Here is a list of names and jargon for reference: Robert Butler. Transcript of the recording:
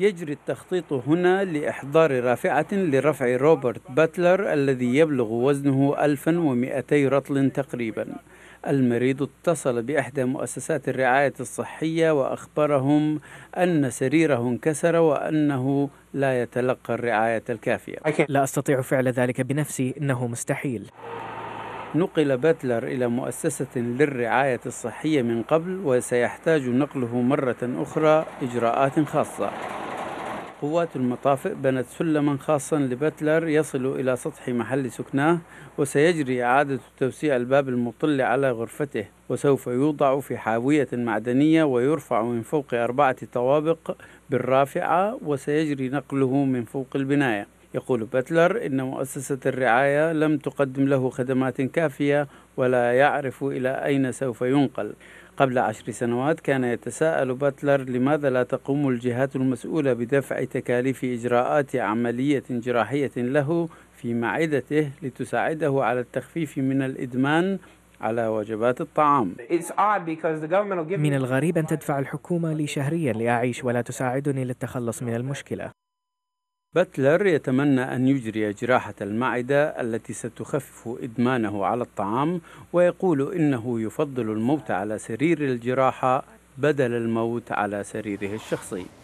يجري التخطيط هنا لإحضار رافعة لرفع روبرت باتلر الذي يبلغ وزنه 1200 رطل تقريبا. المريض اتصل بإحدى مؤسسات الرعاية الصحية وأخبرهم أن سريره انكسر وأنه لا يتلقى الرعاية الكافية. لا أستطيع فعل ذلك بنفسي، إنه مستحيل. نقل باتلر إلى مؤسسة للرعاية الصحية من قبل، وسيحتاج نقله مرة أخرى إجراءات خاصة. قوات المطافئ بنت سلما خاصا لباتلر يصل إلى سطح محل سكناه، وسيجري إعادة توسيع الباب المطل على غرفته، وسوف يوضع في حاوية معدنية ويرفع من فوق 4 طوابق بالرافعة، وسيجري نقله من فوق البناية. يقول باتلر إن مؤسسة الرعاية لم تقدم له خدمات كافية ولا يعرف إلى أين سوف ينقل. قبل 10 سنوات كان يتساءل باتلر لماذا لا تقوم الجهات المسؤولة بدفع تكاليف إجراءات عملية جراحية له في معدته لتساعده على التخفيف من الإدمان على وجبات الطعام. من الغريب أن تدفع الحكومة لي شهريا لأعيش ولا تساعدني للتخلص من المشكلة. باتلر يتمنى أن يجري جراحة المعدة التي ستخفف إدمانه على الطعام، ويقول إنه يفضل الموت على سرير الجراحة بدل الموت على سريره الشخصي.